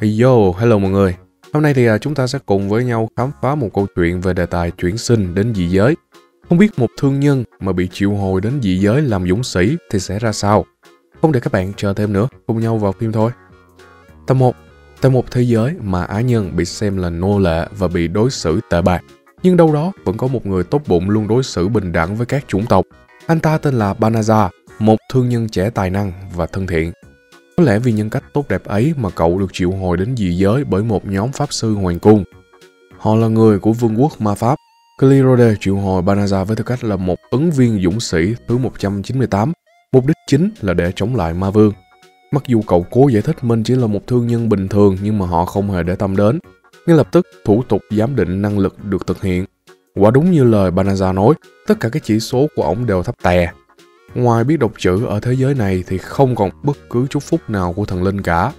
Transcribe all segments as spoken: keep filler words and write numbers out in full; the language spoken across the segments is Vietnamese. Hey yo, hello mọi người. Hôm nay thì chúng ta sẽ cùng với nhau khám phá một câu chuyện về đề tài chuyển sinh đến dị giới. Không biết một thương nhân mà bị triệu hồi đến dị giới làm dũng sĩ thì sẽ ra sao? Không để các bạn chờ thêm nữa, cùng nhau vào phim thôi. Tập một. Tại một thế giới mà á nhân bị xem là nô lệ và bị đối xử tệ bạc, nhưng đâu đó vẫn có một người tốt bụng luôn đối xử bình đẳng với các chủng tộc. Anh ta tên là Banaza, một thương nhân trẻ tài năng và thân thiện. Có lẽ vì nhân cách tốt đẹp ấy mà cậu được triệu hồi đến dị giới bởi một nhóm pháp sư hoàng cung. Họ là người của vương quốc ma pháp. Klyrode triệu hồi Banaza với tư cách là một ứng viên dũng sĩ thứ một trăm chín mươi tám, mục đích chính là để chống lại ma vương. Mặc dù cậu cố giải thích mình chỉ là một thương nhân bình thường nhưng mà họ không hề để tâm đến. Ngay lập tức, thủ tục giám định năng lực được thực hiện. Quả đúng như lời Banaza nói, tất cả các chỉ số của ổng đều thấp tè. Ngoài biết đọc chữ ở thế giới này thì không còn bất cứ chút phúc nào của thần linh cả.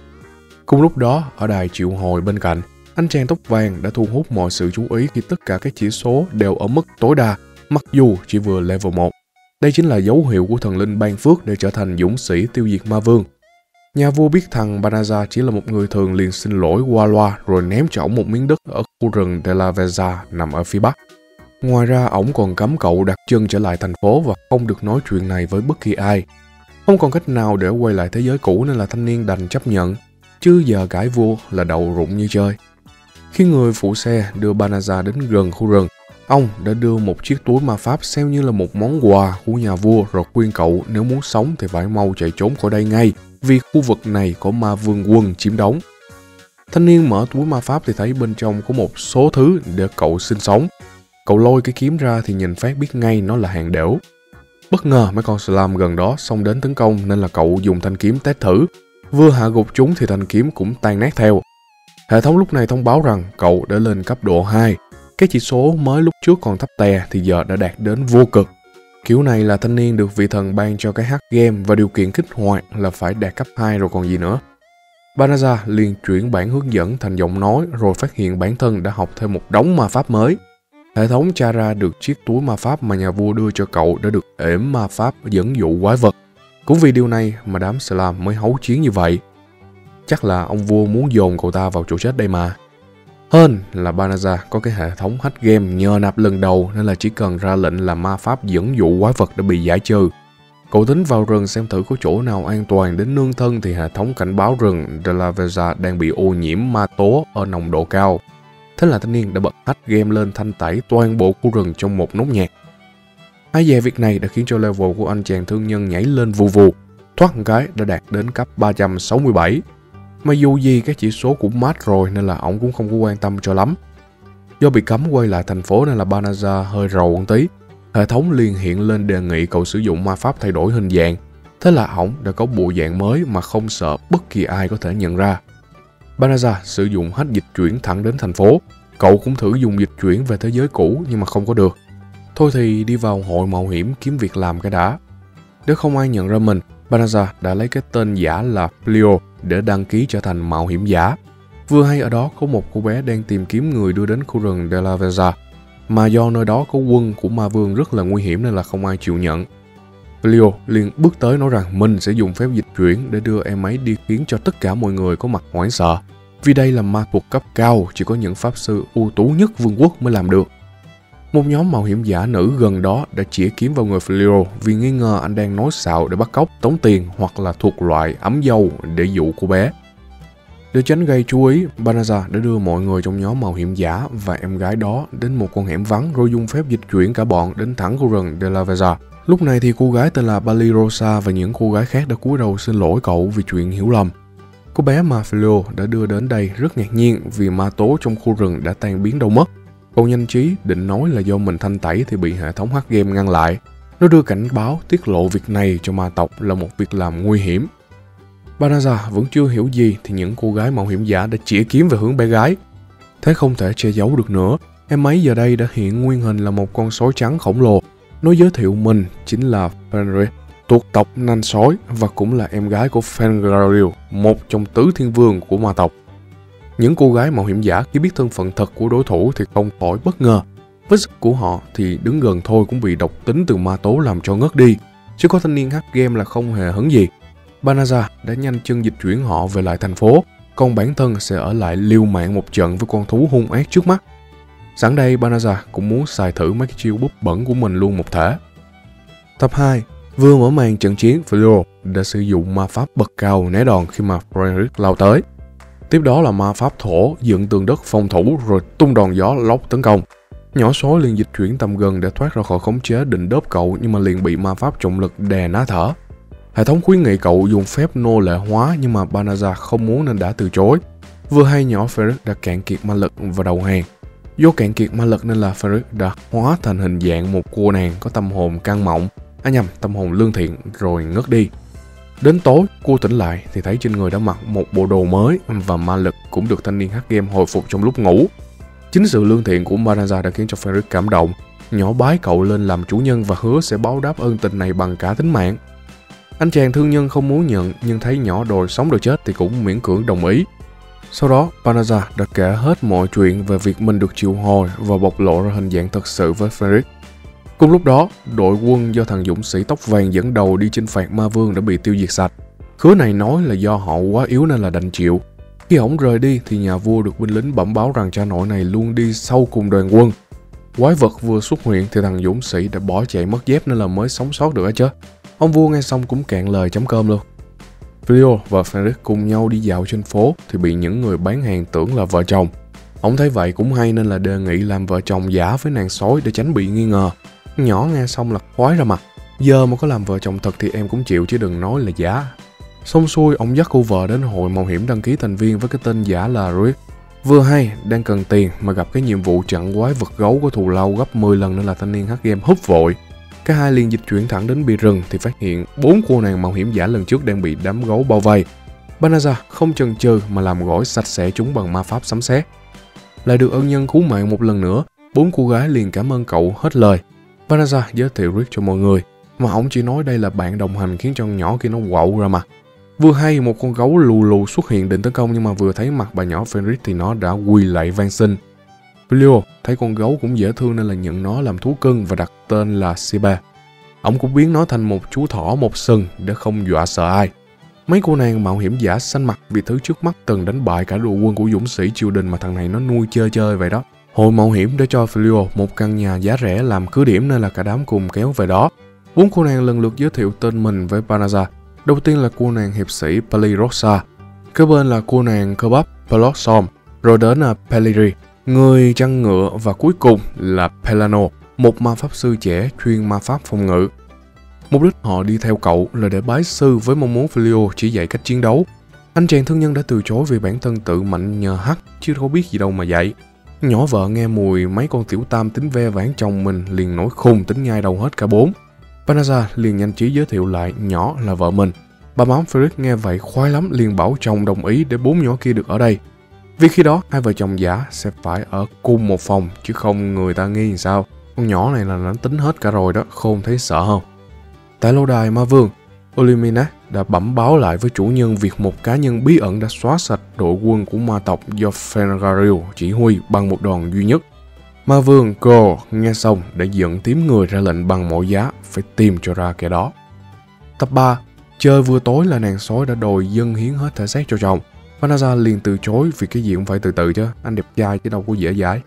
Cùng lúc đó, ở đài triệu hồi bên cạnh, anh chàng tóc vàng đã thu hút mọi sự chú ý khi tất cả các chỉ số đều ở mức tối đa, mặc dù chỉ vừa level một. Đây chính là dấu hiệu của thần linh ban phước để trở thành dũng sĩ tiêu diệt ma vương. Nhà vua biết thằng Banaza chỉ là một người thường liền xin lỗi qua loa rồi ném cho ổng một miếng đất ở khu rừng de la Veza nằm ở phía bắc. Ngoài ra, ổng còn cấm cậu đặt chân trở lại thành phố và không được nói chuyện này với bất kỳ ai. Không còn cách nào để quay lại thế giới cũ nên là thanh niên đành chấp nhận, chứ giờ cãi vua là đầu rụng như chơi. Khi người phụ xe đưa Banaza đến gần khu rừng, ông đã đưa một chiếc túi ma pháp xem như là một món quà của nhà vua rồi khuyên cậu nếu muốn sống thì phải mau chạy trốn khỏi đây ngay, vì khu vực này có ma vương quân chiếm đóng. Thanh niên mở túi ma pháp thì thấy bên trong có một số thứ để cậu sinh sống. Cậu lôi cái kiếm ra thì nhìn phát biết ngay nó là hàng đểu. Bất ngờ mấy con slime gần đó xông đến tấn công nên là cậu dùng thanh kiếm test thử. Vừa hạ gục chúng thì thanh kiếm cũng tan nát theo. Hệ thống lúc này thông báo rằng cậu đã lên cấp độ hai. Cái chỉ số mới lúc trước còn thấp tè thì giờ đã đạt đến vô cực. Kiểu này là thanh niên được vị thần ban cho cái hack game và điều kiện kích hoạt là phải đạt cấp hai rồi còn gì nữa. Banaza liền chuyển bản hướng dẫn thành giọng nói rồi phát hiện bản thân đã học thêm một đống ma pháp mới. Hệ thống tra ra được chiếc túi ma pháp mà nhà vua đưa cho cậu đã được ểm ma pháp dẫn dụ quái vật. Cũng vì điều này mà đám slime mới hấu chiến như vậy. Chắc là ông vua muốn dồn cậu ta vào chỗ chết đây mà. Hơn là Banaza có cái hệ thống hack game nhờ nạp lần đầu nên là chỉ cần ra lệnh là ma pháp dẫn dụ quái vật đã bị giải trừ. Cậu tính vào rừng xem thử có chỗ nào an toàn đến nương thân thì hệ thống cảnh báo rừng de la Veza đang bị ô nhiễm ma tố ở nồng độ cao. Thế là thanh niên đã bật hack game lên thanh tẩy toàn bộ khu rừng trong một nốt nhạc. Hai về việc này đã khiến cho level của anh chàng thương nhân nhảy lên vù vù, thoát một cái đã đạt đến cấp ba trăm sáu mươi bảy. Mà dù gì các chỉ số cũng mát rồi nên là ổng cũng không có quan tâm cho lắm. Do bị cấm quay lại thành phố nên là Banaza hơi rầu một tí. Hệ thống liền hiện lên đề nghị cậu sử dụng ma pháp thay đổi hình dạng. Thế là ổng đã có bộ dạng mới mà không sợ bất kỳ ai có thể nhận ra. Banaza sử dụng hack dịch chuyển thẳng đến thành phố. Cậu cũng thử dùng dịch chuyển về thế giới cũ nhưng mà không có được. Thôi thì đi vào hội mạo hiểm kiếm việc làm cái đã. Nếu không ai nhận ra mình, Banaza đã lấy cái tên giả là Frio để đăng ký trở thành mạo hiểm giả. Vừa hay ở đó có một cô bé đang tìm kiếm người đưa đến khu rừng de la Veza, mà do nơi đó có quân của ma vương rất là nguy hiểm nên là không ai chịu nhận. Leo liền bước tới nói rằng mình sẽ dùng phép dịch chuyển để đưa em ấy đi khiến cho tất cả mọi người có mặt hoảng sợ, vì đây là ma thuật cấp cao, chỉ có những pháp sư ưu tú nhất vương quốc mới làm được. Một nhóm mạo hiểm giả nữ gần đó đã chĩa kiếm vào người Felix vì nghi ngờ anh đang nói xạo để bắt cóc, tống tiền hoặc là thuộc loại ấm dâu để dụ cô bé. Để tránh gây chú ý, Banaza đã đưa mọi người trong nhóm mạo hiểm giả và em gái đó đến một con hẻm vắng rồi dùng phép dịch chuyển cả bọn đến thẳng khu rừng de la Veza. Lúc này thì cô gái tên là Palirosa và những cô gái khác đã cúi đầu xin lỗi cậu vì chuyện hiểu lầm. Cô bé mà Felix đã đưa đến đây rất ngạc nhiên vì ma tố trong khu rừng đã tan biến đâu mất. Cậu nhanh trí định nói là do mình thanh tẩy thì bị hệ thống hack game ngăn lại. Nó đưa cảnh báo tiết lộ việc này cho ma tộc là một việc làm nguy hiểm. Banaza vẫn chưa hiểu gì thì những cô gái mạo hiểm giả đã chĩa kiếm về hướng bé gái. Thế không thể che giấu được nữa, em ấy giờ đây đã hiện nguyên hình là một con sói trắng khổng lồ. Nó giới thiệu mình chính là Fenrir, thuộc tộc nanh sói và cũng là em gái của Fenrir, một trong tứ thiên vương của ma tộc. Những cô gái mạo hiểm giả khi biết thân phận thật của đối thủ thì không khỏi bất ngờ. Với sức của họ thì đứng gần thôi cũng bị độc tính từ ma tố làm cho ngất đi. Chứ có thanh niên hack game là không hề hấn gì. Banaza đã nhanh chân dịch chuyển họ về lại thành phố. còn bản thân sẽ ở lại liều mạng một trận với con thú hung ác trước mắt. Sẵn đây Banaza cũng muốn xài thử mấy cái chiêu búp bẩn của mình luôn một thể. Tập hai. Vừa mở màn trận chiến, Frio đã sử dụng ma pháp bật cao né đòn khi mà Fenrir lao tới. Tiếp đó là ma pháp thổ dựng tường đất phòng thủ rồi tung đòn gió lốc tấn công. Nhỏ số liền dịch chuyển tầm gần để thoát ra khỏi khống chế định đớp cậu nhưng mà liền bị ma pháp trọng lực đè ná thở. Hệ thống khuyến nghị cậu dùng phép nô lệ hóa nhưng mà Banaza không muốn nên đã từ chối. Vừa hay nhỏ Fenrir đã cạn kiệt ma lực và đầu hàng. Do cạn kiệt ma lực nên là Fenrir đã hóa thành hình dạng một cô nàng có tâm hồn căng mọng, à nhầm, tâm hồn lương thiện rồi ngất đi. Đến tối, cô tỉnh lại thì thấy trên người đã mặc một bộ đồ mới và ma lực cũng được thanh niên hát game hồi phục trong lúc ngủ. Chính sự lương thiện của Banaza đã khiến cho Fenrir cảm động, nhỏ bái cậu lên làm chủ nhân và hứa sẽ báo đáp ơn tình này bằng cả tính mạng. Anh chàng thương nhân không muốn nhận nhưng thấy nhỏ đòi sống đòi chết thì cũng miễn cưỡng đồng ý. Sau đó, Banaza đã kể hết mọi chuyện về việc mình được triệu hồi và bộc lộ ra hình dạng thật sự với Fenrir. Cùng lúc đó, đội quân do thằng dũng sĩ tóc vàng dẫn đầu đi chinh phạt ma vương đã bị tiêu diệt sạch. Khứa này nói là do họ quá yếu nên là đành chịu. Khi ổng rời đi thì nhà vua được binh lính bẩm báo rằng cha nội này luôn đi sau cùng đoàn quân. Quái vật vừa xuất hiện thì thằng dũng sĩ đã bỏ chạy mất dép nên là mới sống sót được á chứ. Ông vua nghe xong cũng cạn lời chấm cơm luôn. Frio và Fenrir cùng nhau đi dạo trên phố thì bị những người bán hàng tưởng là vợ chồng. Ông thấy vậy cũng hay nên là đề nghị làm vợ chồng giả với nàng sói để tránh bị nghi ngờ. Nhỏ nghe xong là khoái ra mặt. Giờ mà có làm vợ chồng thật thì em cũng chịu chứ đừng nói là giả. Xong xuôi ông dắt cô vợ đến hội mạo hiểm đăng ký thành viên với cái tên giả là Rick. Vừa hay đang cần tiền mà gặp cái nhiệm vụ chặn quái vật gấu của thù lâu gấp mười lần nên là thanh niên hát game húp vội. Cả hai liền dịch chuyển thẳng đến bìa rừng thì phát hiện bốn cô nàng mạo hiểm giả lần trước đang bị đám gấu bao vây. Banaza không chần chừ mà làm gỏi sạch sẽ chúng bằng ma pháp sấm sét. Lại được ân nhân cứu mạng một lần nữa, bốn cô gái liền cảm ơn cậu hết lời. Banaza giới thiệu Rick cho mọi người, mà ông chỉ nói đây là bạn đồng hành khiến cho con nhỏ kia nó quậu ra mặt. Vừa hay một con gấu lù lù xuất hiện định tấn công nhưng mà vừa thấy mặt bà nhỏ Fenrir thì nó đã quỳ lạy van xin. Pio thấy con gấu cũng dễ thương nên là nhận nó làm thú cưng và đặt tên là Siba. Ông cũng biến nó thành một chú thỏ một sừng để không dọa sợ ai. Mấy cô nàng mạo hiểm giả xanh mặt vì thứ trước mắt từng đánh bại cả đội quân của dũng sĩ triều đình mà thằng này nó nuôi chơi chơi vậy đó. Hội mạo hiểm đã cho Frio một căn nhà giá rẻ làm cứ điểm nên là cả đám cùng kéo về đó. Bốn cô nàng lần lượt giới thiệu tên mình với Banaza. Đầu tiên là cô nàng hiệp sĩ Palirosa, kế bên là cô nàng cơ bắp Palloxom, rồi đến là Paliri, người chăn ngựa và cuối cùng là Pelano, một ma pháp sư trẻ chuyên ma pháp phòng ngự. Mục đích họ đi theo cậu là để bái sư với mong muốn Frio chỉ dạy cách chiến đấu. Anh chàng thương nhân đã từ chối vì bản thân tự mạnh nhờ hắc chứ có biết gì đâu mà dạy. Nhỏ vợ nghe mùi mấy con tiểu tam tính ve vãn chồng mình liền nổi khùng tính nhai đầu hết cả bốn. Banaza liền nhanh trí giới thiệu lại nhỏ là vợ mình. Bà mắm Felix nghe vậy khoái lắm liền bảo chồng đồng ý để bốn nhỏ kia được ở đây. Vì khi đó hai vợ chồng giả sẽ phải ở cùng một phòng chứ không người ta nghi làm sao. Con nhỏ này là nó tính hết cả rồi đó, không thấy sợ không? Tại lâu đài ma vương, Olimpinat đã bẩm báo lại với chủ nhân việc một cá nhân bí ẩn đã xóa sạch đội quân của ma tộc do fenarriu chỉ huy bằng một đòn duy nhất. Ma vương Gol nghe xong đã giận tím người ra lệnh bằng mọi giá phải tìm cho ra kẻ đó. Tập ba. Trời vừa tối là nàng sói đã đòi dâng hiến hết thể xác cho chồng. Banaza liền từ chối vì cái gì cũng phải từ từ chứ, anh đẹp trai chứ đâu có dễ dãi.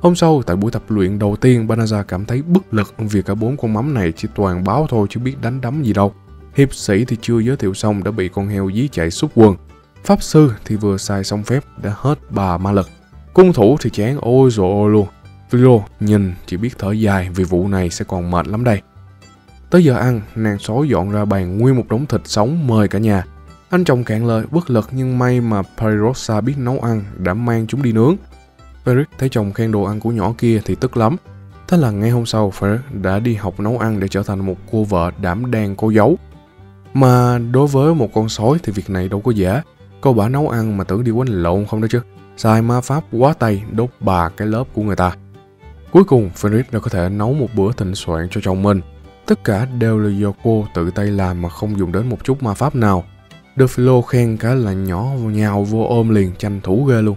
Hôm sau, tại buổi tập luyện đầu tiên, Banaza cảm thấy bất lực vì cả bốn con mắm này chỉ toàn báo thôi chứ biết đánh đấm gì đâu. Hiệp sĩ thì chưa giới thiệu xong đã bị con heo dí chạy xúc quần. Pháp sư thì vừa xài xong phép đã hết bà ma lực. Cung thủ thì chán ôi dồi ôi luôn. Frio nhìn chỉ biết thở dài vì vụ này sẽ còn mệt lắm đây. Tới giờ ăn, nàng sói dọn ra bàn nguyên một đống thịt sống mời cả nhà. Anh chồng cạn lời bất lực nhưng may mà Palirosa biết nấu ăn đã mang chúng đi nướng. Fenrir thấy chồng khen đồ ăn của nhỏ kia thì tức lắm. Thế là ngay hôm sau Fenrir đã đi học nấu ăn để trở thành một cô vợ đảm đang cố giấu. Mà đối với một con sói thì việc này đâu có dễ. Cô bả nấu ăn mà tưởng đi quánh lộn không đó chứ. Xài ma pháp quá tay đốt bà cái lớp của người ta. Cuối cùng Fenrir đã có thể nấu một bữa thịnh soạn cho chồng mình. Tất cả đều là do cô tự tay làm mà không dùng đến một chút ma pháp nào. Được Philo khen cả là nhỏ nhào vô ôm liền tranh thủ ghê luôn.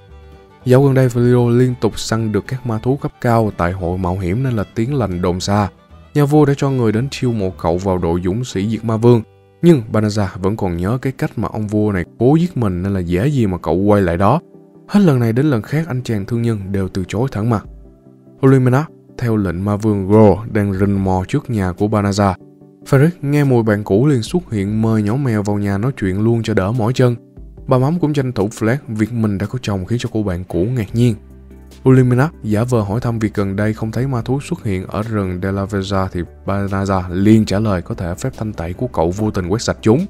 Dạo gần đây Philo liên tục săn được các ma thú cấp cao tại hội mạo hiểm nên là tiếng lành đồn xa. Nhà vua đã cho người đến chiêu mộ cậu vào đội dũng sĩ diệt ma vương. Nhưng Banaza vẫn còn nhớ cái cách mà ông vua này cố giết mình, nên là dễ gì mà cậu quay lại đó. Hết lần này đến lần khác anh chàng thương nhân đều từ chối thẳng mặt. Olimina theo lệnh ma vương Gol đang rình mò trước nhà của Banaza. Fenrir nghe mùi bạn cũ liền xuất hiện mời nhỏ mèo vào nhà nói chuyện luôn cho đỡ mỏi chân. Bà mắm cũng tranh thủ flash việc mình đã có chồng khiến cho cô bạn cũ ngạc nhiên. Olimpinat giả vờ hỏi thăm việc gần đây không thấy ma thú xuất hiện ở rừng de la Veza thì Banaza liền trả lời có thể phép thanh tẩy của cậu vô tình quét sạch chúng.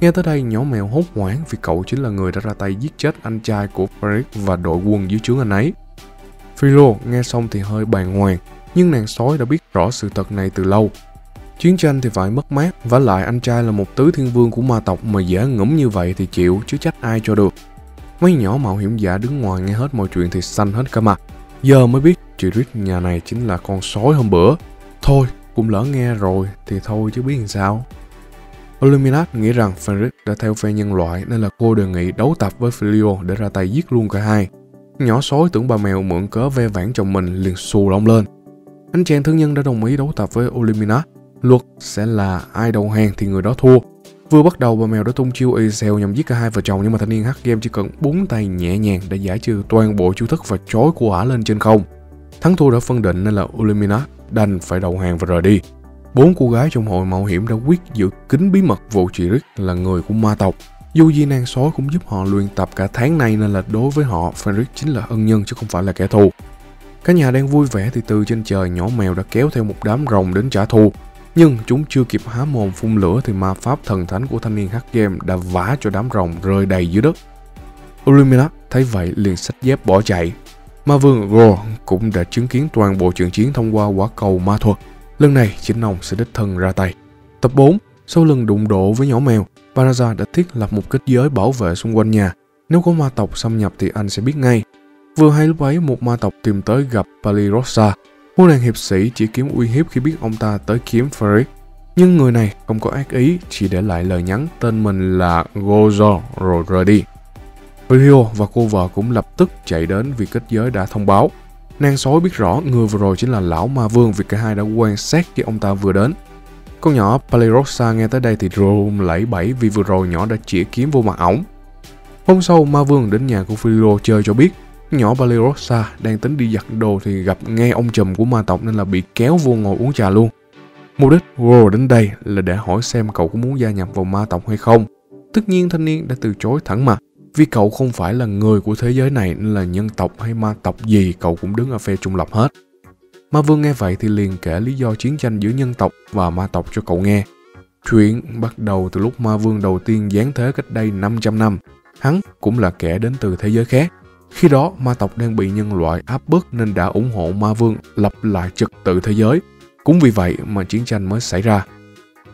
Nghe tới đây nhỏ mèo hốt hoảng vì cậu chính là người đã ra tay giết chết anh trai của Fenrir và đội quân dưới trướng anh ấy. Frio nghe xong thì hơi bàng hoàng, nhưng nàng sói đã biết rõ sự thật này từ lâu. Chiến tranh thì phải mất mát, vả lại anh trai là một tứ thiên vương của ma tộc mà dễ ngẫm như vậy thì chịu chứ trách ai cho được. Mấy nhỏ mạo hiểm giả đứng ngoài nghe hết mọi chuyện thì xanh hết cả mặt. Giờ mới biết chị Rick nhà này chính là con sói hôm bữa. Thôi, cũng lỡ nghe rồi thì thôi chứ biết làm sao. Eliminat nghĩ rằng Fenrir đã theo phe nhân loại nên là cô đề nghị đấu tập với Frio để ra tay giết luôn cả hai. Nhỏ sói tưởng bà mèo mượn cớ ve vãn chồng mình liền xù lông lên. Anh chàng thương nhân đã đồng ý đấu tập với Eliminat. Luật sẽ là ai đầu hàng thì người đó thua. Vừa bắt đầu bà mèo đã tung chiêu y xèo nhằm giết cả hai vợ chồng, nhưng mà thanh niên hack game chỉ cần bốn tay nhẹ nhàng để giải trừ toàn bộ chiêu thức và chói của ả lên trên không. Thắng thua đã phân định nên là Ulminat đành phải đầu hàng và rời đi. Bốn cô gái trong hội mạo hiểm đã quyết giữ kín bí mật vụ chị Rick là người của ma tộc. Dù gì nàng sói cũng giúp họ luyện tập cả tháng nay nên là đối với họ Fenrir chính là ân nhân chứ không phải là kẻ thù. Cả nhà đang vui vẻ thì từ trên trời nhỏ mèo đã kéo theo một đám rồng đến trả thù. Nhưng chúng chưa kịp há mồm phun lửa thì ma pháp thần thánh của thanh niên hack game đã vả cho đám rồng rơi đầy dưới đất. Olimina thấy vậy liền xách dép bỏ chạy. Ma vương Gol cũng đã chứng kiến toàn bộ trận chiến thông qua quả cầu ma thuật. Lần này chính ông sẽ đích thân ra tay. Tập bốn. Sau lần đụng độ với nhỏ mèo, Banaza đã thiết lập một kết giới bảo vệ xung quanh nhà. Nếu có ma tộc xâm nhập thì anh sẽ biết ngay. Vừa hay lúc ấy một ma tộc tìm tới gặp Palirosa. Cô nàng hiệp sĩ chỉ kiếm uy hiếp khi biết ông ta tới kiếm Felix. Nhưng người này không có ác ý, chỉ để lại lời nhắn tên mình là Gozo rồi rời đi. Pio và cô vợ cũng lập tức chạy đến vì kết giới đã thông báo. Nàng sói biết rõ người vừa rồi chính là lão ma vương vì cả hai đã quan sát khi ông ta vừa đến. Con nhỏ Palirosa nghe tới đây thì run lẩy bẩy vì vừa rồi nhỏ đã chĩa kiếm vô mặt ổng. Hôm sau ma vương đến nhà của Pio chơi cho biết. Nhỏ Palirosa đang tính đi giặt đồ thì gặp ngay ông trùm của ma tộc nên là bị kéo vô ngồi uống trà luôn. Mục đích Gol đến đây là để hỏi xem cậu có muốn gia nhập vào ma tộc hay không. Tất nhiên thanh niên đã từ chối thẳng mặt vì cậu không phải là người của thế giới này nên là nhân tộc hay ma tộc gì cậu cũng đứng ở phe trung lập hết. Ma vương nghe vậy thì liền kể lý do chiến tranh giữa nhân tộc và ma tộc cho cậu nghe. Chuyện bắt đầu từ lúc ma vương đầu tiên giáng thế cách đây năm trăm năm. Hắn cũng là kẻ đến từ thế giới khác. Khi đó, ma tộc đang bị nhân loại áp bức nên đã ủng hộ ma vương lập lại trật tự thế giới. Cũng vì vậy mà chiến tranh mới xảy ra.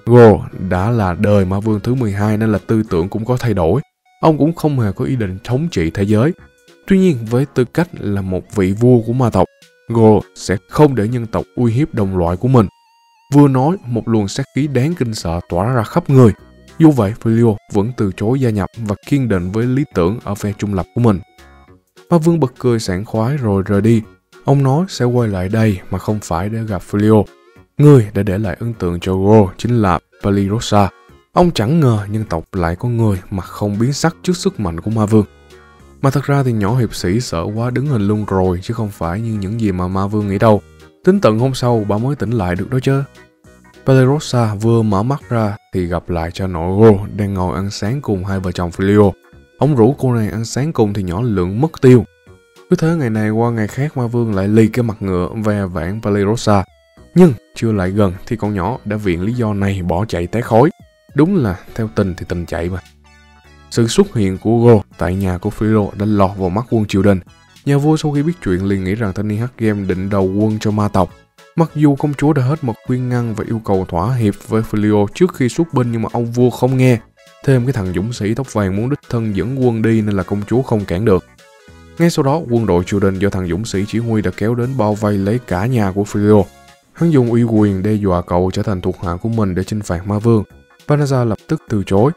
Gol đã là đời ma vương thứ mười hai nên là tư tưởng cũng có thay đổi. Ông cũng không hề có ý định thống trị thế giới. Tuy nhiên, với tư cách là một vị vua của ma tộc, Gol sẽ không để nhân tộc uy hiếp đồng loại của mình. Vừa nói, một luồng sát khí đáng kinh sợ tỏa ra khắp người. Dù vậy, Frio vẫn từ chối gia nhập và kiên định với lý tưởng ở phe trung lập của mình. Ma vương bật cười sảng khoái rồi rời đi. Ông nói sẽ quay lại đây mà không phải để gặp Frio. Người đã để lại ấn tượng cho Gol chính là Palirosa. Ông chẳng ngờ nhân tộc lại có người mà không biến sắc trước sức mạnh của ma vương. Mà thật ra thì nhỏ hiệp sĩ sợ quá đứng hình luôn rồi chứ không phải như những gì mà ma vương nghĩ đâu. Tính tận hôm sau bà mới tỉnh lại được đó chứ. Palirosa vừa mở mắt ra thì gặp lại cha nội Gol đang ngồi ăn sáng cùng hai vợ chồng Frio. Ông rủ cô này ăn sáng cùng thì nhỏ lượng mất tiêu. Cứ thế ngày này qua ngày khác ma vương lại lì cái mặt ngựa ve vãn Palirosa. Nhưng chưa lại gần thì con nhỏ đã viện lý do này bỏ chạy té khói. Đúng là theo tình thì tình chạy mà. Sự xuất hiện của Gol tại nhà của Frio đã lọt vào mắt quân triều đình. Nhà vua sau khi biết chuyện liền nghĩ rằng thanh niên hack game định đầu quân cho ma tộc. Mặc dù công chúa đã hết mực khuyên ngăn và yêu cầu thỏa hiệp với Frio trước khi xuất binh nhưng mà ông vua không nghe. Thêm cái thằng dũng sĩ tóc vàng muốn đích thân dẫn quân đi nên là công chúa không cản được. Ngay sau đó, quân đội triều đình do thằng dũng sĩ chỉ huy đã kéo đến bao vây lấy cả nhà của Frio. Hắn dùng uy quyền đe dọa cậu trở thành thuộc hạ của mình để chinh phạt ma vương. Banaza lập tức từ chối.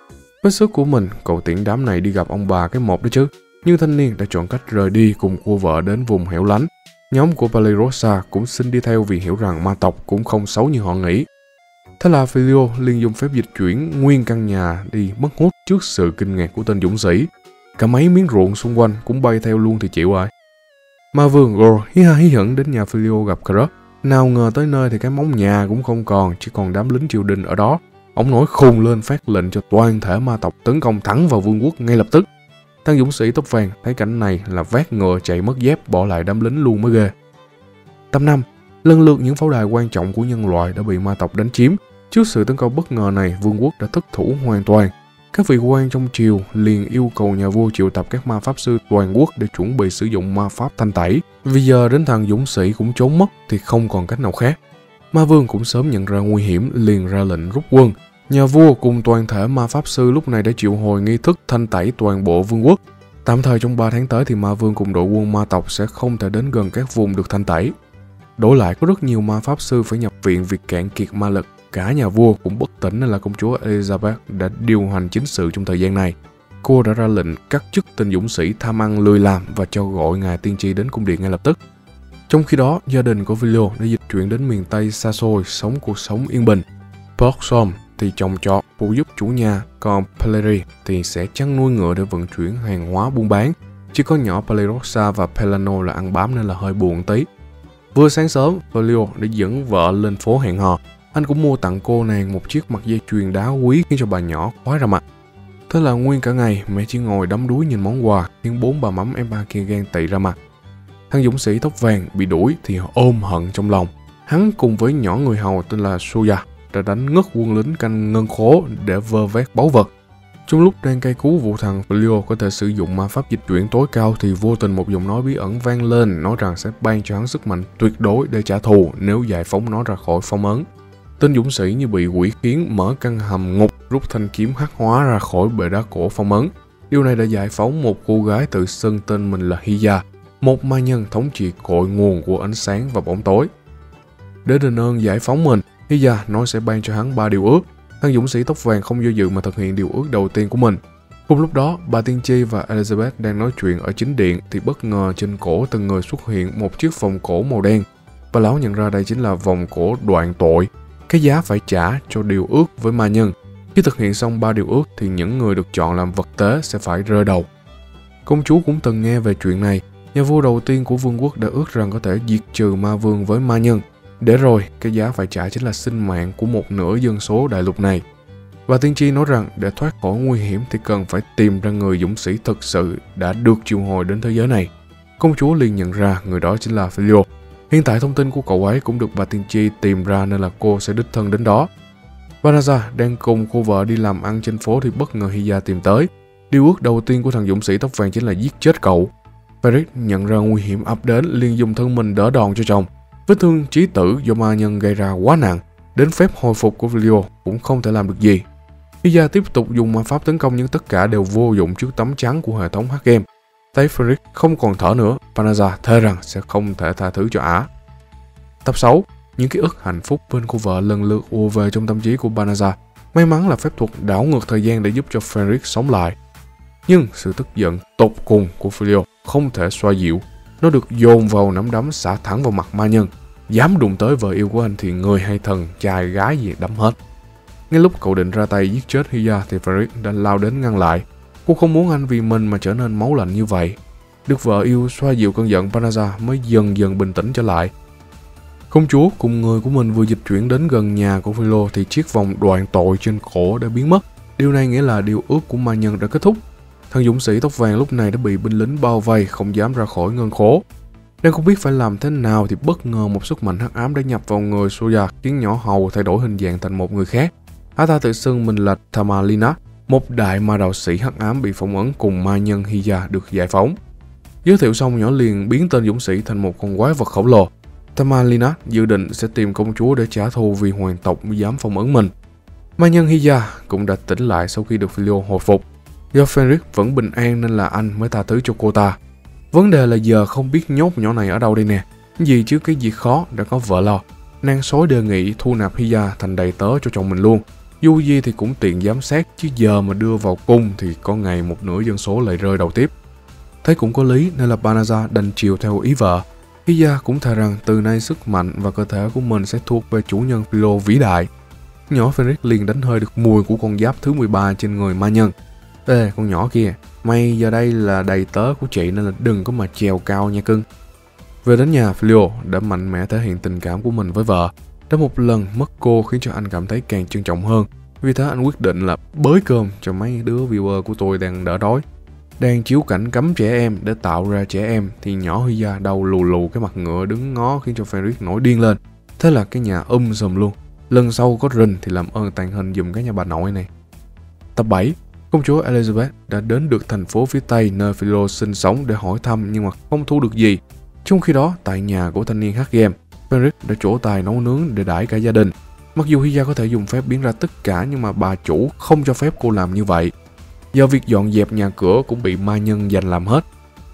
Với sức của mình, cậu tiễn đám này đi gặp ông bà cái một đó chứ. Nhưng thanh niên đã chọn cách rời đi cùng cô vợ đến vùng hẻo lánh. Nhóm của Palirosa cũng xin đi theo vì hiểu rằng ma tộc cũng không xấu như họ nghĩ. Thế là Frio liền dùng phép dịch chuyển nguyên căn nhà đi mất hút trước sự kinh ngạc của tên dũng sĩ. Cả mấy miếng ruộng xung quanh cũng bay theo luôn thì chịu ai. Ma vương Gol hí ha hí hửng đến nhà Frio gặp Kareth. Nào ngờ tới nơi thì cái móng nhà cũng không còn, chỉ còn đám lính triều đình ở đó. Ông nổi khùng lên phát lệnh cho toàn thể ma tộc tấn công thẳng vào vương quốc ngay lập tức. Thằng dũng sĩ tóc vàng thấy cảnh này là vác ngựa chạy mất dép bỏ lại đám lính luôn mới ghê. Tập năm. Lần lượt những pháo đài quan trọng của nhân loại đã bị ma tộc đánh chiếm. Trước sự tấn công bất ngờ này, vương quốc đã thất thủ hoàn toàn. Các vị quan trong triều liền yêu cầu nhà vua triệu tập các ma pháp sư toàn quốc để chuẩn bị sử dụng ma pháp thanh tẩy. Vì giờ đến thằng dũng sĩ cũng trốn mất thì không còn cách nào khác. Ma vương cũng sớm nhận ra nguy hiểm liền ra lệnh rút quân. Nhà vua cùng toàn thể ma pháp sư lúc này đã triệu hồi nghi thức thanh tẩy toàn bộ vương quốc. Tạm thời trong ba tháng tới thì ma vương cùng đội quân ma tộc sẽ không thể đến gần các vùng được thanh tẩy. Đổi lại có rất nhiều ma pháp sư phải nhập viện vì cạn kiệt ma lực. Cả nhà vua cũng bất tỉnh nên là công chúa Elizabeth đã điều hành chính sự trong thời gian này. Cô đã ra lệnh cắt chức tên dũng sĩ tham ăn lười làm và cho gọi ngài tiên tri đến cung điện ngay lập tức. Trong khi đó, gia đình của Frio đã dịch chuyển đến miền Tây xa xôi sống cuộc sống yên bình. Palloxom thì trồng trọt, phụ giúp chủ nhà, còn Paliri thì sẽ chăn nuôi ngựa để vận chuyển hàng hóa buôn bán. Chỉ có nhỏ Palirosa và Pelano là ăn bám nên là hơi buồn tí. Vừa sáng sớm, Frio đã dẫn vợ lên phố hẹn hò. Anh cũng mua tặng cô nàng một chiếc mặt dây chuyền đá quý khiến cho bà nhỏ khoái ra mặt. Thế là nguyên cả ngày mẹ chỉ ngồi đắm đuối nhìn món quà khiến bốn bà mắm em ba kia ghen tị ra mặt. Thằng dũng sĩ tóc vàng bị đuổi thì ôm hận trong lòng. Hắn cùng với nhỏ người hầu tên là Suya đã đánh ngất quân lính canh ngân khố để vơ vét báu vật. Trong lúc đang cay cú vụ thằng Pio có thể sử dụng ma pháp dịch chuyển tối cao thì vô tình một giọng nói bí ẩn vang lên nói rằng sẽ ban cho hắn sức mạnh tuyệt đối để trả thù nếu giải phóng nó ra khỏi phong ấn. Tên dũng sĩ như bị quỷ khiến mở căn hầm ngục rút thanh kiếm hắc hóa ra khỏi bệ đá cổ phong ấn. Điều này đã giải phóng một cô gái tự xưng tên mình là Hiya, một ma nhân thống trị cội nguồn của ánh sáng và bóng tối. Để đền ơn giải phóng mình, Hiya nói sẽ ban cho hắn ba điều ước. Thằng dũng sĩ tóc vàng không do dự mà thực hiện điều ước đầu tiên của mình. Cùng lúc đó, bà tiên tri và Elizabeth đang nói chuyện ở chính điện thì bất ngờ trên cổ từng người xuất hiện một chiếc vòng cổ màu đen. Bà lão nhận ra đây chính là vòng cổ đoạn tội, cái giá phải trả cho điều ước với ma nhân. Khi thực hiện xong ba điều ước thì những người được chọn làm vật tế sẽ phải rơi đầu. Công chúa cũng từng nghe về chuyện này. Nhà vua đầu tiên của vương quốc đã ước rằng có thể diệt trừ ma vương với ma nhân. Để rồi, cái giá phải trả chính là sinh mạng của một nửa dân số đại lục này. Và tiên tri nói rằng để thoát khỏi nguy hiểm thì cần phải tìm ra người dũng sĩ thực sự đã được triệu hồi đến thế giới này. Công chúa liền nhận ra người đó chính là Frio. Hiện tại thông tin của cậu ấy cũng được bà tiên tri tìm ra nên là cô sẽ đích thân đến đó. Banaza đang cùng cô vợ đi làm ăn trên phố thì bất ngờ Hiya tìm tới. Điều ước đầu tiên của thằng dũng sĩ tóc vàng chính là giết chết cậu. Rick nhận ra nguy hiểm ập đến liền dùng thân mình đỡ đòn cho chồng. Vết thương chí tử do ma nhân gây ra quá nặng, đến phép hồi phục của Frio cũng không thể làm được gì. Hiya tiếp tục dùng ma pháp tấn công nhưng tất cả đều vô dụng trước tấm chắn của hệ thống hát game. Thấy Felix không còn thở nữa, Panaja thề rằng sẽ không thể tha thứ cho ả. Tập sáu. Những ký ức hạnh phúc bên cô vợ lần lượt ùa về trong tâm trí của Panaja. May mắn là phép thuật đảo ngược thời gian để giúp cho Felix sống lại. Nhưng sự tức giận tột cùng của Frio không thể xoa dịu. Nó được dồn vào nắm đấm xả thẳng vào mặt ma nhân. Dám đụng tới vợ yêu của anh thì người hay thần, trai gái gì đấm hết. Ngay lúc cậu định ra tay giết chết Hiya thì Felix đã lao đến ngăn lại. Cô không muốn anh vì mình mà trở nên máu lạnh như vậy. Được vợ yêu xoa dịu cơn giận, Banaza mới dần dần bình tĩnh trở lại. Công chúa cùng người của mình vừa dịch chuyển đến gần nhà của Frio thì chiếc vòng đoạn tội trên cổ đã biến mất. Điều này nghĩa là điều ước của ma nhân đã kết thúc. Thằng dũng sĩ tóc vàng lúc này đã bị binh lính bao vây không dám ra khỏi ngân khố. Đang không biết phải làm thế nào thì bất ngờ một sức mạnh hắc ám đã nhập vào người Suya khiến nhỏ hầu thay đổi hình dạng thành một người khác. Ả ta tự xưng mình là Thamalinat, một đại ma đạo sĩ hắc ám bị phong ấn cùng ma nhân Hiya được giải phóng. Giới thiệu xong, nhỏ liền biến tên dũng sĩ thành một con quái vật khổng lồ. Thamalinat dự định sẽ tìm công chúa để trả thù vì hoàng tộc dám phong ấn mình. Ma nhân Hiya cũng đã tỉnh lại sau khi được Frio hồi phục. Do Fenrir vẫn bình an nên là anh mới tha thứ cho cô ta. Vấn đề là giờ không biết nhốt nhỏ này ở đâu đây nè. Vì chứ cái việc khó đã có vợ lo. Nàng sói đề nghị thu nạp Hiya thành đầy tớ cho chồng mình luôn. Dù gì thì cũng tiện giám sát, chứ giờ mà đưa vào cung thì có ngày một nửa dân số lại rơi đầu tiếp. Thấy cũng có lý nên là Banaza đành chiều theo ý vợ. Hiya cũng thề rằng từ nay sức mạnh và cơ thể của mình sẽ thuộc về chủ nhân Frio vĩ đại. nhỏ Fenrir liền đánh hơi được mùi của con giáp thứ mười ba trên người ma nhân. Ê con nhỏ kia, may giờ đây là đầy tớ của chị nên là đừng có mà trèo cao nha cưng. Về đến nhà, Frio đã mạnh mẽ thể hiện tình cảm của mình với vợ. Đã một lần mất cô khiến cho anh cảm thấy càng trân trọng hơn. Vì thế anh quyết định là bới cơm cho mấy đứa viewer của tôi đang đỡ đói. Đang chiếu cảnh cấm trẻ em để tạo ra trẻ em thì nhỏ Huya đầu lù lù cái mặt ngựa đứng ngó khiến cho Fenrir nổi điên lên. Thế là cái nhà um sùm luôn. Lần sau có rình thì làm ơn tàn hình dùm cái nhà bà nội này. Tập bảy. Công chúa Elizabeth đã đến được thành phố phía Tây nơi Philo sinh sống để hỏi thăm nhưng mà không thu được gì. Trong khi đó, tại nhà của thanh niên hát game, Fenrir đã trổ tài nấu nướng để đãi cả gia đình. Mặc dù Huya có thể dùng phép biến ra tất cả nhưng mà bà chủ không cho phép cô làm như vậy. Do việc dọn dẹp nhà cửa cũng bị ma nhân giành làm hết.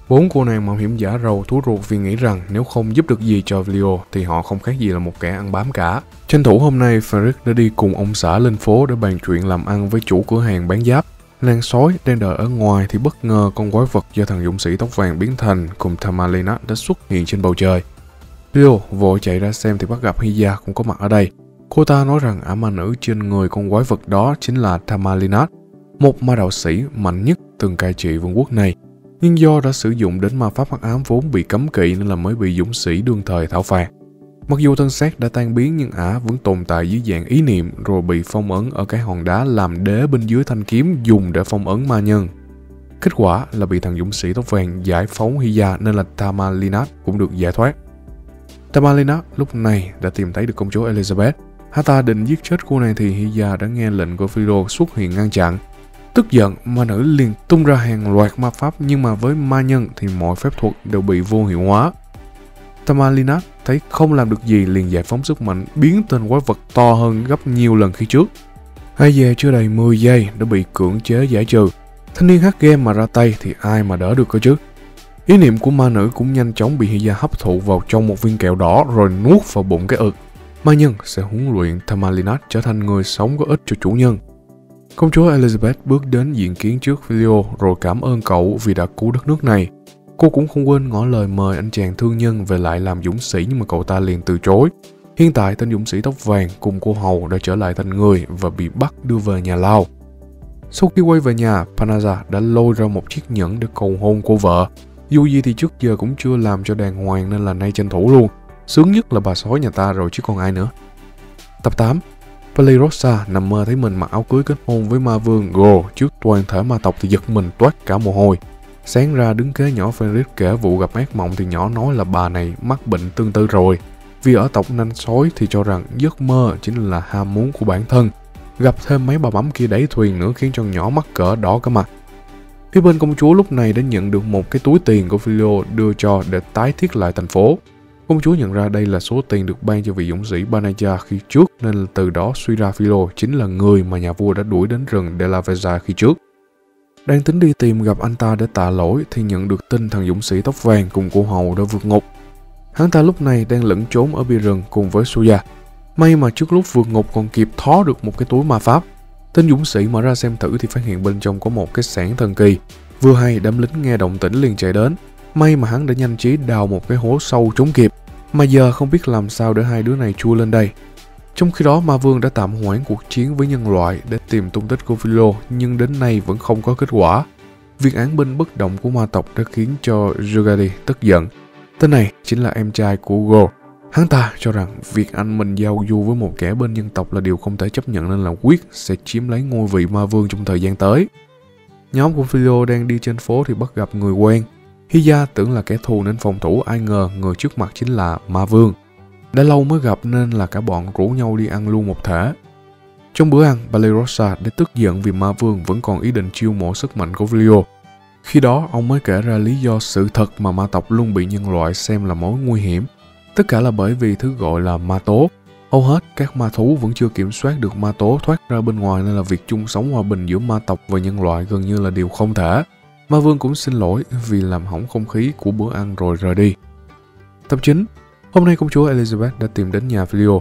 Bốn cô nàng mạo hiểm giả rầu thú ruột vì nghĩ rằng nếu không giúp được gì cho Leo thì họ không khác gì là một kẻ ăn bám cả. Tranh thủ hôm nay, Fenrir đã đi cùng ông xã lên phố để bàn chuyện làm ăn với chủ cửa hàng bán giáp. Nàng sói đang đợi ở ngoài thì bất ngờ con quái vật do thằng dũng sĩ tóc vàng biến thành cùng Thamalinat đã xuất hiện trên bầu trời. Pio vội chạy ra xem thì bắt gặp Huya cũng có mặt ở đây. Cô ta nói rằng ả ma nữ trên người con quái vật đó chính là Thamalinat, một ma đạo sĩ mạnh nhất từng cai trị vương quốc này. Nhưng do đã sử dụng đến ma pháp hắc ám vốn bị cấm kỵ nên là mới bị dũng sĩ đương thời thảo phạt. Mặc dù thân xác đã tan biến nhưng ả vẫn tồn tại dưới dạng ý niệm rồi bị phong ấn ở cái hòn đá làm đế bên dưới thanh kiếm dùng để phong ấn ma nhân. Kết quả là bị thằng dũng sĩ tóc vàng giải phóng Huya nên là Thamalinat cũng được giải thoát. Thamalinat lúc này đã tìm thấy được công chúa Elizabeth. Hả ta định giết chết cô này thì Huya đã nghe lệnh của Frio xuất hiện ngăn chặn. Tức giận, ma nữ liền tung ra hàng loạt ma pháp nhưng mà với ma nhân thì mọi phép thuật đều bị vô hiệu hóa. Thamalinat thấy không làm được gì liền giải phóng sức mạnh biến tên quái vật to hơn gấp nhiều lần khi trước. Hai giờ chưa đầy mười giây đã bị cưỡng chế giải trừ. Thanh niên hát game mà ra tay thì ai mà đỡ được cơ chứ. Ý niệm của ma nữ cũng nhanh chóng bị Huya hấp thụ vào trong một viên kẹo đỏ rồi nuốt vào bụng cái ực. Ma nhân sẽ huấn luyện Thamalinat trở thành người sống có ích cho chủ nhân. Công chúa Elizabeth bước đến diện kiến trước Philo rồi cảm ơn cậu vì đã cứu đất nước này. Cô cũng không quên ngỏ lời mời anh chàng thương nhân về lại làm dũng sĩ nhưng mà cậu ta liền từ chối. Hiện tại tên dũng sĩ tóc vàng cùng cô hầu đã trở lại thành người và bị bắt đưa về nhà lao. Sau khi quay về nhà, Panaja đã lôi ra một chiếc nhẫn để cầu hôn cô vợ. Dù gì thì trước giờ cũng chưa làm cho đàng hoàng nên là nay tranh thủ luôn. Sướng nhất là bà sói nhà ta rồi chứ còn ai nữa. Tập tám. Palirosa nằm mơ thấy mình mặc áo cưới kết hôn với ma vương Gol trước toàn thể ma tộc thì giật mình toát cả mồ hôi. Sáng ra đứng kế nhỏ Fenrir kể vụ gặp ác mộng thì nhỏ nói là bà này mắc bệnh tương tự rồi. Vì ở tộc nanh sói thì cho rằng giấc mơ chính là ham muốn của bản thân. Gặp thêm mấy bà bấm kia đẩy thuyền nữa khiến cho nhỏ mắc cỡ đỏ cả mặt. Phía bên công chúa lúc này đã nhận được một cái túi tiền của Philo đưa cho để tái thiết lại thành phố. Công chúa nhận ra đây là số tiền được ban cho vị dũng sĩ Banaza khi trước nên từ đó suy ra Philo chính là người mà nhà vua đã đuổi đến rừng de la Veza khi trước. Đang tính đi tìm gặp anh ta để tạ lỗi thì nhận được tin thằng dũng sĩ tóc vàng cùng cô hầu đã vượt ngục. Hắn ta lúc này đang lẫn trốn ở bìa rừng cùng với Suya. May mà trước lúc vượt ngục còn kịp thó được một cái túi ma pháp. Tên dũng sĩ mở ra xem thử thì phát hiện bên trong có một cái xẻng thần kỳ. Vừa hay đám lính nghe động tĩnh liền chạy đến. May mà hắn đã nhanh trí đào một cái hố sâu trốn kịp. Mà giờ không biết làm sao để hai đứa này chui lên đây. Trong khi đó ma vương đã tạm hoãn cuộc chiến với nhân loại để tìm tung tích của Philo nhưng đến nay vẫn không có kết quả. Việc án binh bất động của ma tộc đã khiến cho Jugade tức giận. Tên này chính là em trai của Gol. Hắn ta cho rằng việc anh mình giao du với một kẻ bên nhân tộc là điều không thể chấp nhận nên là quyết sẽ chiếm lấy ngôi vị ma vương trong thời gian tới. Nhóm của Philo đang đi trên phố thì bắt gặp người quen. Huya tưởng là kẻ thù nên phòng thủ, ai ngờ người trước mặt chính là ma vương. Đã lâu mới gặp nên là cả bọn rủ nhau đi ăn luôn một thể. Trong bữa ăn, Palirosa đã tức giận vì ma vương vẫn còn ý định chiêu mộ sức mạnh của Frio. Khi đó, ông mới kể ra lý do sự thật mà ma tộc luôn bị nhân loại xem là mối nguy hiểm. Tất cả là bởi vì thứ gọi là ma tố. Hầu hết, các ma thú vẫn chưa kiểm soát được ma tố thoát ra bên ngoài nên là việc chung sống hòa bình giữa ma tộc và nhân loại gần như là điều không thể. Ma vương cũng xin lỗi vì làm hỏng không khí của bữa ăn rồi rời đi. Tập chín. Hôm nay công chúa Elizabeth đã tìm đến nhà Frio.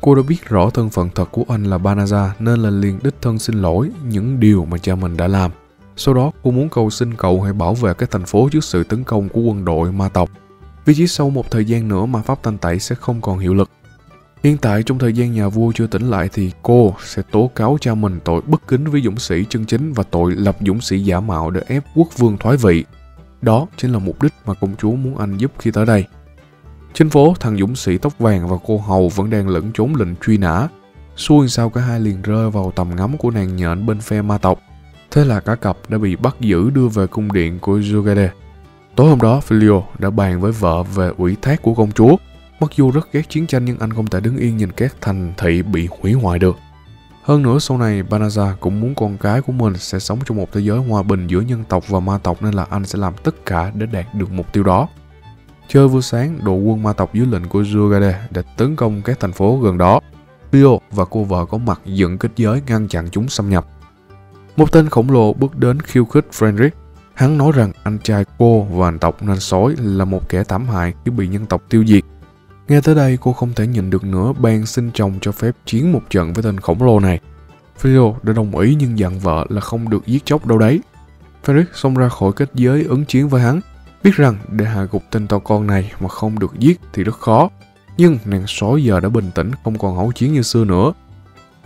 Cô đã biết rõ thân phận thật của anh là Banaza nên là liền đích thân xin lỗi những điều mà cha mình đã làm. Sau đó cô muốn cầu xin cậu hãy bảo vệ cái thành phố trước sự tấn công của quân đội ma tộc. Vì chỉ sau một thời gian nữa mà pháp thanh tẩy sẽ không còn hiệu lực. Hiện tại trong thời gian nhà vua chưa tỉnh lại thì cô sẽ tố cáo cha mình tội bất kính với dũng sĩ chân chính và tội lập dũng sĩ giả mạo để ép quốc vương thoái vị. Đó chính là mục đích mà công chúa muốn anh giúp khi tới đây. Trên phố, thằng dũng sĩ tóc vàng và cô hầu vẫn đang lẫn trốn lệnh truy nã. Xuôi sao cả hai liền rơi vào tầm ngắm của nàng nhện bên phe ma tộc. Thế là cả cặp đã bị bắt giữ đưa về cung điện của Jugade. Tối hôm đó, Frio đã bàn với vợ về ủy thác của công chúa. Mặc dù rất ghét chiến tranh nhưng anh không thể đứng yên nhìn các thành thị bị hủy hoại được. Hơn nữa sau này, Banaza cũng muốn con cái của mình sẽ sống trong một thế giới hòa bình giữa nhân tộc và ma tộc nên là anh sẽ làm tất cả để đạt được mục tiêu đó. Chơi vừa sáng, đội quân ma tộc dưới lệnh của Jugade đã tấn công các thành phố gần đó. Pio và cô vợ có mặt dựng kết giới ngăn chặn chúng xâm nhập. Một tên khổng lồ bước đến khiêu khích Fenrir. Hắn nói rằng anh trai cô và anh tộc nanh sói là một kẻ thảm hại khi bị nhân tộc tiêu diệt. Nghe tới đây cô không thể nhìn được nữa, bèn xin chồng cho phép chiến một trận với tên khổng lồ này. Frio đã đồng ý nhưng dặn vợ là không được giết chóc đâu đấy. Fenrir xông ra khỏi kết giới ứng chiến với hắn, biết rằng để hạ gục tên to con này mà không được giết thì rất khó. Nhưng nàng sói giờ đã bình tĩnh, không còn hấu chiến như xưa nữa.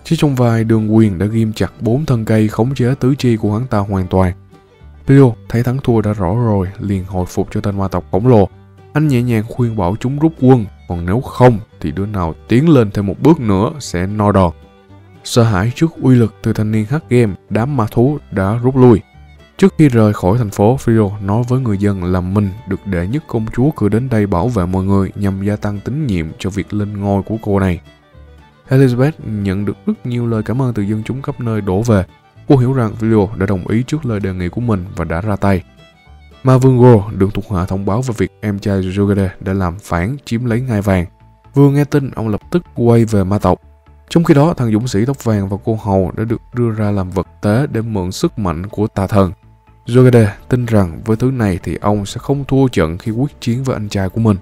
Chỉ trong vài đường quyền đã ghim chặt bốn thân cây khống chế tứ chi của hắn ta hoàn toàn. Pio thấy thắng thua đã rõ rồi, liền hồi phục cho tên ma tộc khổng lồ. Anh nhẹ nhàng khuyên bảo chúng rút quân, còn nếu không thì đứa nào tiến lên thêm một bước nữa sẽ no đòn. Sợ hãi trước uy lực từ thanh niên hát game, đám ma thú đã rút lui. Trước khi rời khỏi thành phố, Frio nói với người dân là mình được đệ nhất công chúa cử đến đây bảo vệ mọi người nhằm gia tăng tín nhiệm cho việc lên ngôi của cô này. Elizabeth nhận được rất nhiều lời cảm ơn từ dân chúng khắp nơi đổ về. Cô hiểu rằng Frio đã đồng ý trước lời đề nghị của mình và đã ra tay. Mà vương Gol được thuộc hạ thông báo về việc em trai Jugade đã làm phản chiếm lấy ngai vàng. Vừa nghe tin, ông lập tức quay về ma tộc. Trong khi đó, thằng dũng sĩ tóc vàng và cô hầu đã được đưa ra làm vật tế để mượn sức mạnh của tà thần. Jugade tin rằng với thứ này thì ông sẽ không thua trận khi quyết chiến với anh trai của mình.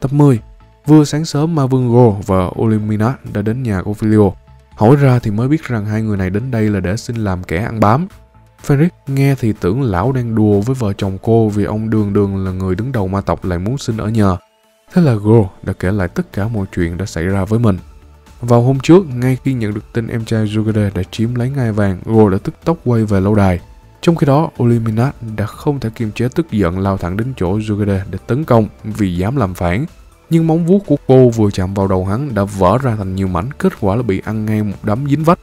Tập mười. Vừa sáng sớm, ma vương Gol và Olimpinat đã đến nhà của Frio. Hỏi ra thì mới biết rằng hai người này đến đây là để xin làm kẻ ăn bám. Fenrir nghe thì tưởng lão đang đùa với vợ chồng cô vì ông đường đường là người đứng đầu ma tộc lại muốn xin ở nhờ. Thế là Gol đã kể lại tất cả mọi chuyện đã xảy ra với mình. Vào hôm trước, ngay khi nhận được tin em trai Jugade đã chiếm lấy ngai vàng, Gol đã tức tốc quay về lâu đài. Trong khi đó, Olimert đã không thể kiềm chế tức giận lao thẳng đến chỗ Jugade để tấn công vì dám làm phản. Nhưng móng vuốt của cô vừa chạm vào đầu hắn đã vỡ ra thành nhiều mảnh, kết quả là bị ăn ngay một đấm dính vách.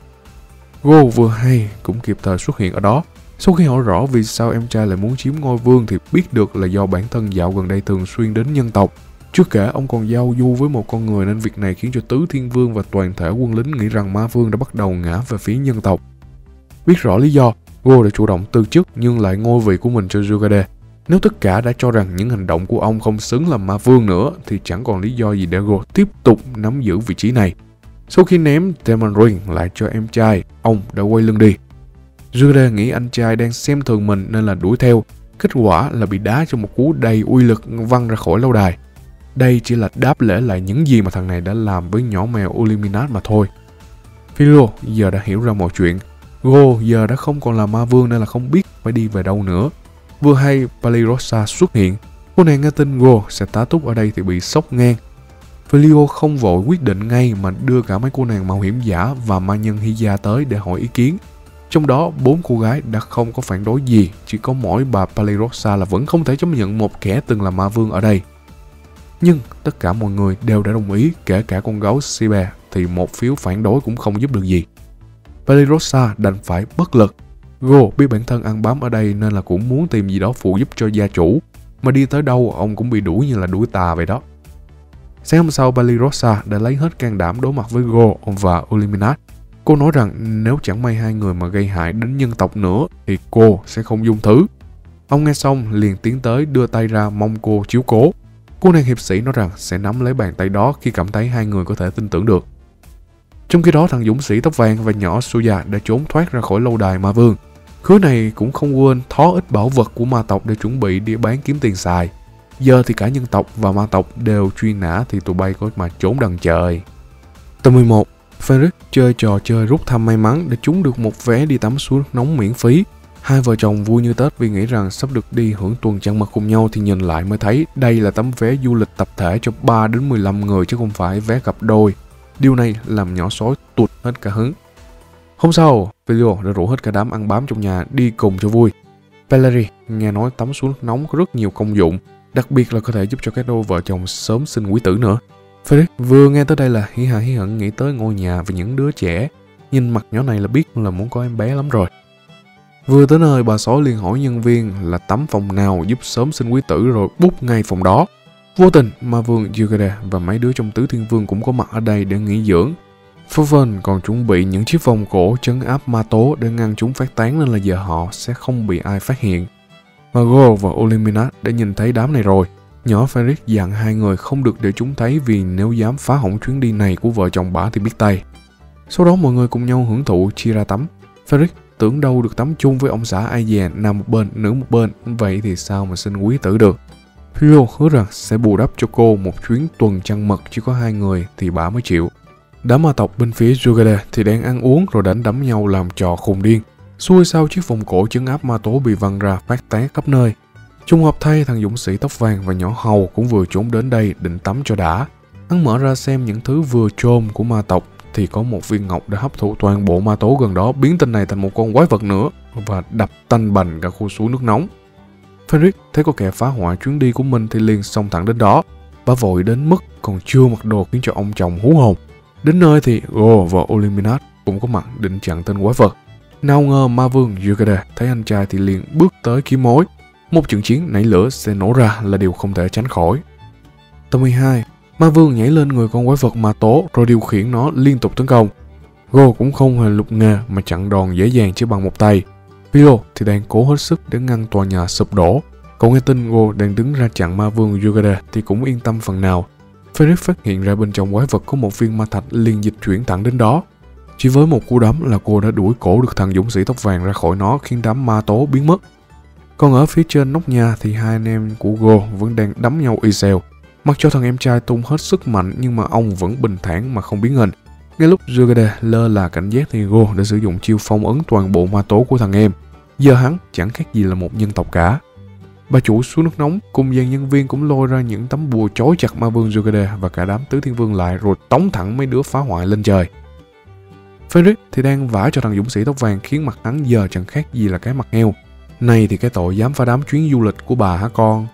Gol vừa hay cũng kịp thời xuất hiện ở đó. Sau khi hỏi rõ vì sao em trai lại muốn chiếm ngôi vương thì biết được là do bản thân dạo gần đây thường xuyên đến nhân tộc. Chưa kể ông còn giao du với một con người nên việc này khiến cho Tứ Thiên Vương và toàn thể quân lính nghĩ rằng ma vương đã bắt đầu ngã về phía nhân tộc. Biết rõ lý do, Gol đã chủ động từ chức nhưng lại ngôi vị của mình cho Jugade. Nếu tất cả đã cho rằng những hành động của ông không xứng làm ma vương nữa thì chẳng còn lý do gì để Gol tiếp tục nắm giữ vị trí này. Sau khi ném Thamalinat lại cho em trai, ông đã quay lưng đi. Jugade nghĩ anh trai đang xem thường mình nên là đuổi theo. Kết quả là bị đá cho một cú đầy uy lực văng ra khỏi lâu đài. Đây chỉ là đáp lễ lại những gì mà thằng này đã làm với nhỏ mèo Ulminat mà thôi. Philo giờ đã hiểu ra mọi chuyện. Gol giờ đã không còn là ma vương nên là không biết phải đi về đâu nữa. Vừa hay Palirosa xuất hiện. Cô nàng nghe tin Gol sẽ tá túc ở đây thì bị sốc ngang. Philo không vội quyết định ngay mà đưa cả mấy cô nàng mạo hiểm giả và ma nhân Hiya tới để hỏi ý kiến. Trong đó, bốn cô gái đã không có phản đối gì, chỉ có mỗi bà Palirosa là vẫn không thể chấp nhận một kẻ từng là ma vương ở đây. Nhưng tất cả mọi người đều đã đồng ý, kể cả con gấu Sibe thì một phiếu phản đối cũng không giúp được gì. Palirosa đành phải bất lực. Gol biết bản thân ăn bám ở đây nên là cũng muốn tìm gì đó phụ giúp cho gia chủ. Mà đi tới đâu ông cũng bị đuổi như là đuổi tà vậy đó. Sáng hôm sau, Palirosa đã lấy hết can đảm đối mặt với Gol và Olimert. Cô nói rằng nếu chẳng may hai người mà gây hại đến nhân tộc nữa thì cô sẽ không dung thứ. Ông nghe xong liền tiến tới đưa tay ra mong cô chiếu cố. Cô nàng hiệp sĩ nói rằng sẽ nắm lấy bàn tay đó khi cảm thấy hai người có thể tin tưởng được. Trong khi đó, thằng dũng sĩ tóc vàng và nhỏ Suya đã trốn thoát ra khỏi lâu đài ma vương. Khứa này cũng không quên thó ít bảo vật của ma tộc để chuẩn bị đi bán kiếm tiền xài. Giờ thì cả nhân tộc và ma tộc đều truy nã thì tụi bay có mà trốn đằng trời. Tập mười một. Fenrir chơi trò chơi rút thăm may mắn để trúng được một vé đi tắm suối nóng miễn phí. Hai vợ chồng vui như Tết vì nghĩ rằng sắp được đi hưởng tuần trăng mật cùng nhau, thì nhìn lại mới thấy đây là tấm vé du lịch tập thể cho ba đến mười lăm người chứ không phải vé cặp đôi. Điều này làm nhỏ sói tụt hết cả hứng. Hôm sau, Filio đã rủ hết cả đám ăn bám trong nhà đi cùng cho vui. Valerie nghe nói tắm suối nước nóng có rất nhiều công dụng, đặc biệt là có thể giúp cho các đôi vợ chồng sớm sinh quý tử nữa. Felix vừa nghe tới đây là hí hà hí hận nghĩ tới ngôi nhà và những đứa trẻ. Nhìn mặt nhỏ này là biết là muốn có em bé lắm rồi. Vừa tới nơi, bà sói liền hỏi nhân viên là tắm phòng nào giúp sớm sinh quý tử rồi bút ngay phòng đó. Vô tình mà vương Jugade và mấy đứa trong tứ thiên vương cũng có mặt ở đây để nghỉ dưỡng. Foven còn chuẩn bị những chiếc vòng cổ trấn áp ma tố để ngăn chúng phát tán, nên là giờ họ sẽ không bị ai phát hiện. Margot và Olimina đã nhìn thấy đám này rồi. Nhỏ Felix dặn hai người không được để chúng thấy, vì nếu dám phá hỏng chuyến đi này của vợ chồng bả thì biết tay. Sau đó mọi người cùng nhau hưởng thụ chia ra tắm. Felix tưởng đâu được tắm chung với ông xã ai dè, nam một bên, nữ một bên, vậy thì sao mà sinh quý tử được. Pio hứa rằng sẽ bù đắp cho cô một chuyến tuần trăng mật chỉ có hai người thì bả mới chịu. Đám ma tộc bên phía Jugade thì đang ăn uống rồi đánh đấm nhau làm trò khùng điên. Xuôi sau, chiếc vòng cổ trấn áp ma tố bị văng ra phát tán khắp nơi. Trùng hợp thay, thằng dũng sĩ tóc vàng và nhỏ hầu cũng vừa trốn đến đây định tắm cho đã. Hắn mở ra xem những thứ vừa trôm của ma tộc thì có một viên ngọc đã hấp thụ toàn bộ ma tố gần đó, biến tên này thành một con quái vật nữa và đập tanh bành cả khu suối nước nóng. Fenrir thấy có kẻ phá hoại chuyến đi của mình thì liền xông thẳng đến đó. Bà vội đến mức còn chưa mặc đồ khiến cho ông chồng hú hồn. Đến nơi thì Gol và Olimpinat cũng có mặt định chặn tên quái vật. Nào ngờ ma vương Jugade thấy anh trai thì liền bước tới kiếm mối. Một trận chiến nảy lửa sẽ nổ ra là điều không thể tránh khỏi. Tập mười hai, ma vương nhảy lên người con quái vật ma tố rồi điều khiển nó liên tục tấn công. Gol cũng không hề lục ngờ mà chặn đòn dễ dàng chỉ bằng một tay. Pio thì đang cố hết sức để ngăn tòa nhà sụp đổ. Cậu nghe tin Gol đang đứng ra chặn ma vương Jugade thì cũng yên tâm phần nào. Felix phát hiện ra bên trong quái vật có một viên ma thạch, liền dịch chuyển thẳng đến đó. Chỉ với một cú đấm là cô đã đuổi cổ được thằng dũng sĩ tóc vàng ra khỏi nó, khiến đám ma tố biến mất. Còn ở phía trên nóc nhà thì hai anh em của Gol vẫn đang đấm nhau y xèo. Mặc cho thằng em trai tung hết sức mạnh nhưng mà ông vẫn bình thản mà không biến hình. Ngay lúc Jugade lơ là cảnh giác thì Gol đã sử dụng chiêu phong ấn toàn bộ ma tố của thằng em. Giờ hắn chẳng khác gì là một nhân tộc cả. Bà chủ xuống nước nóng cùng dàn nhân viên cũng lôi ra những tấm bùa trói chặt ma vương Jugade và cả đám tứ thiên vương lại, rồi tống thẳng mấy đứa phá hoại lên trời. Fenrir thì đang vả cho thằng dũng sĩ tóc vàng khiến mặt hắn giờ chẳng khác gì là cái mặt heo. Này thì cái tội dám phá đám chuyến du lịch của bà hả con?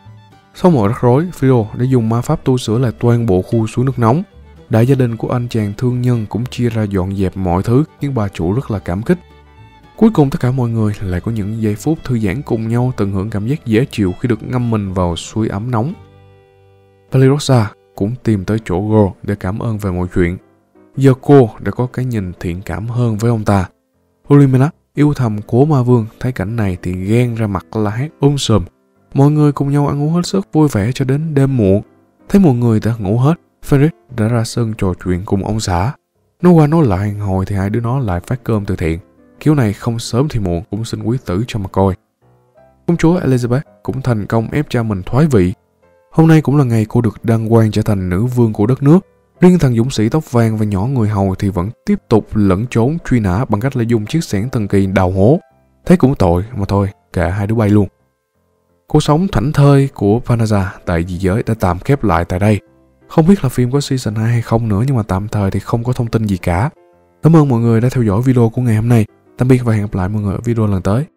Sau mọi rắc rối, Frio đã dùng ma pháp tu sửa lại toàn bộ khu suối nước nóng. Đại gia đình của anh chàng thương nhân cũng chia ra dọn dẹp mọi thứ khiến bà chủ rất là cảm kích. Cuối cùng tất cả mọi người lại có những giây phút thư giãn cùng nhau, tận hưởng cảm giác dễ chịu khi được ngâm mình vào suối ấm nóng. Palirosa cũng tìm tới chỗ Gol để cảm ơn về mọi chuyện. Giờ cô đã có cái nhìn thiện cảm hơn với ông ta. Ulminat, yêu thầm của ma vương, thấy cảnh này thì ghen ra mặt la hét um sùm. Mọi người cùng nhau ăn uống hết sức vui vẻ cho đến đêm muộn. Thấy mọi người đã ngủ hết, Felix đã ra sân trò chuyện cùng ông xã. Nói qua nói lại hồi thì hai đứa nó lại phát cơm từ thiện. Kiểu này không sớm thì muộn cũng xin quý tử cho mà coi. Công chúa Elizabeth cũng thành công ép cha mình thoái vị. Hôm nay cũng là ngày cô được đăng quang trở thành nữ vương của đất nước. Riêng thằng dũng sĩ tóc vàng và nhỏ người hầu thì vẫn tiếp tục lẩn trốn truy nã bằng cách là dùng chiếc xẻng thần kỳ đào hố. Thấy cũng tội mà thôi, cả hai đứa bay luôn. Cuộc sống thảnh thơi của Panaja tại dị giới đã tạm khép lại tại đây. Không biết là phim có season hai hay không nữa, nhưng mà tạm thời thì không có thông tin gì cả. Cảm ơn mọi người đã theo dõi video của ngày hôm nay. Tạm biệt và hẹn gặp lại mọi người ở video lần tới.